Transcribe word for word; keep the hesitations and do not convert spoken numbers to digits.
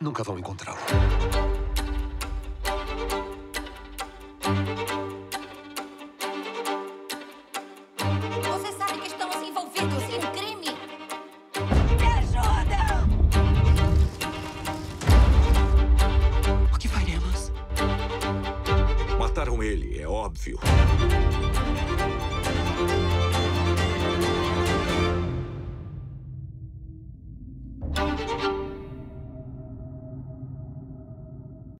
Nunca vão encontrá-lo. Você sabe que estamos envolvidos em um crime? Me ajuda! O que faremos? Mataram ele, é óbvio.